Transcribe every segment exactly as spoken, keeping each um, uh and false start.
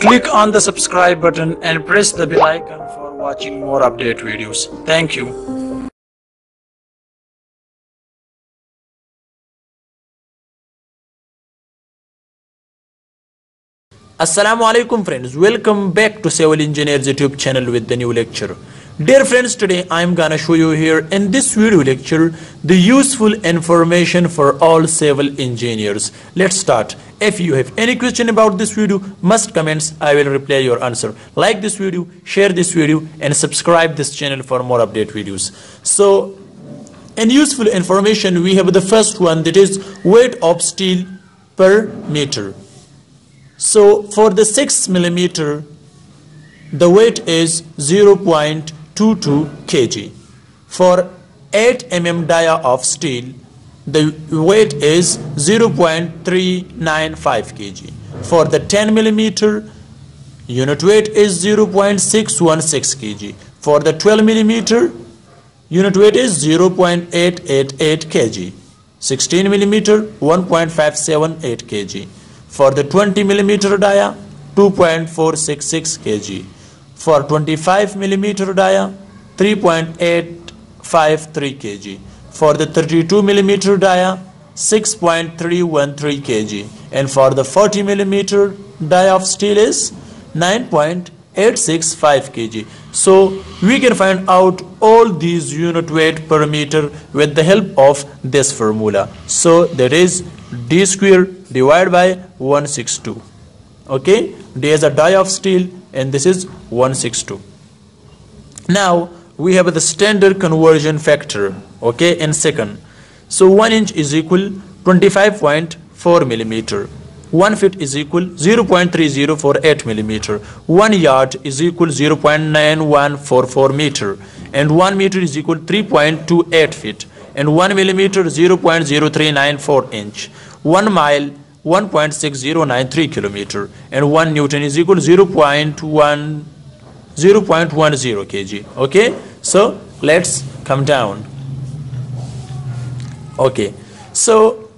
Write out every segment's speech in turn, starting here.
Click on the subscribe button and press the bell icon for watching more update videos. Thank you. Assalamu alaikum friends, welcome back to Civil Engineers YouTube channel with the new lecture. Dear friends, today I am gonna show you here in this video lecture the useful information for all civil engineers. Let's start. If you have any question about this video, must comments, I will reply your answer. Like this video, share this video and subscribe this channel for more update videos. So in useful information we have the first one, that is weight of steel per meter. So for the six millimeter, the weight is zero point two two kilograms. For eight millimeter dia of steel, the weight is zero point three nine five kilograms. For the ten millimeter, unit weight is zero point six one six kilograms. For the twelve millimeter, unit weight is zero point eight eight eight kilograms. sixteen millimeter, one point five seven eight kilograms. For the twenty millimeter dia, two point four six six kilograms. For twenty-five millimeter dia, three point eight five three kilograms. For the thirty-two millimeter dia, six point three one three kilograms. And for the forty millimeter dia of steel is nine point eight six five kilograms. So we can find out all these unit weight per meter with the help of this formula. So that is d square divided by one hundred sixty-two. Okay, d is a die of steel and this is one hundred sixty-two. Now we have the standard conversion factor, okay, in second. So one inch is equal twenty-five point four millimeter, one foot is equal zero point three zero four eight millimeter, one yard is equal zero point nine one four four meter, and one meter is equal three point two eight feet, and one millimeter zero point zero three nine four inch, one mile one point six zero nine three kilometer, and one newton is equal zero point one zero kg. Okay, so let's come down. Okay, so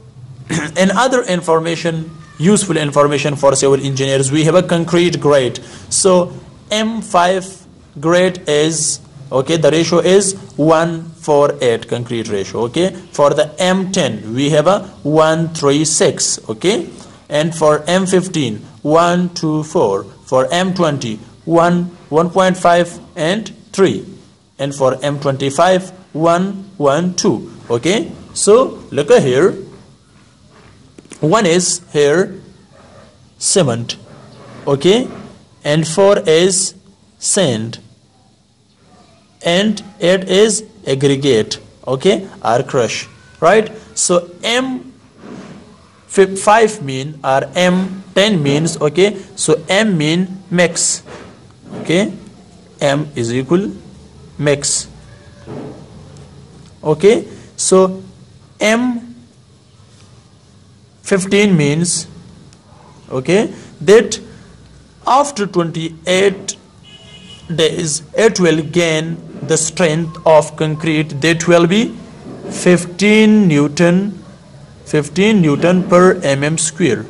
in other information, useful information for civil engineers, we have a concrete grade. So M five grade is, okay, the ratio is one four eight, concrete ratio. Okay, for the M ten we have a one three six, okay, and for M fifteen one two four, for M twenty one one point five and three, and for M twenty-five one one two. Okay, so look here, one is here cement, okay, and four is sand, and it is aggregate, okay, or crush, right? So M five mean or M ten means, okay, so M mean mix, okay, M is equal mix, okay. So M fifteen means, okay, that after twenty-eight days it will gain the strength of concrete, that will be fifteen newton per mm square.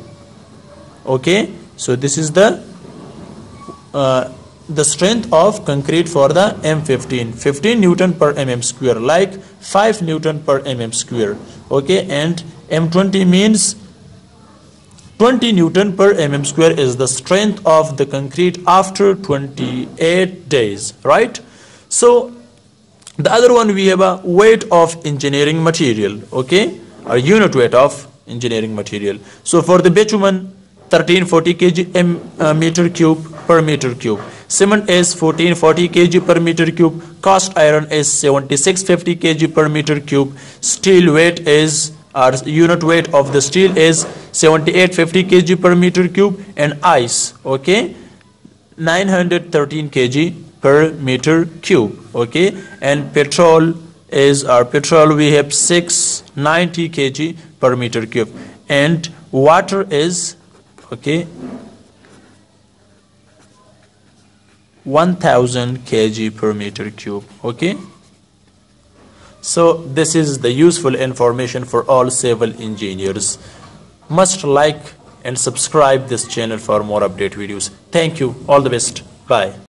Okay, so this is the uh, the strength of concrete for the M fifteen, fifteen newton per mm square, like five newton per mm square. Okay, and M twenty means twenty newton per mm square is the strength of the concrete after twenty-eight days, right? So the other one, we have a weight of engineering material, okay, or unit weight of engineering material. So for the bitumen, thirteen forty kilograms m, uh, meter cube per meter cube. Cement is fourteen forty kilograms per meter cube. Cast iron is seventy-six fifty kilograms per meter cube. Steel weight is, our unit weight of the steel is seventy-eight fifty kilograms per meter cube, and ice, okay, nine hundred thirteen kilograms per meter cube, okay, and petrol is, our petrol we have six ninety kilograms per meter cube, and water is, okay, one thousand kilograms per meter cube, okay. So this is the useful information for all civil engineers. Must like and subscribe this channel for more update videos. Thank you. All the best. Bye.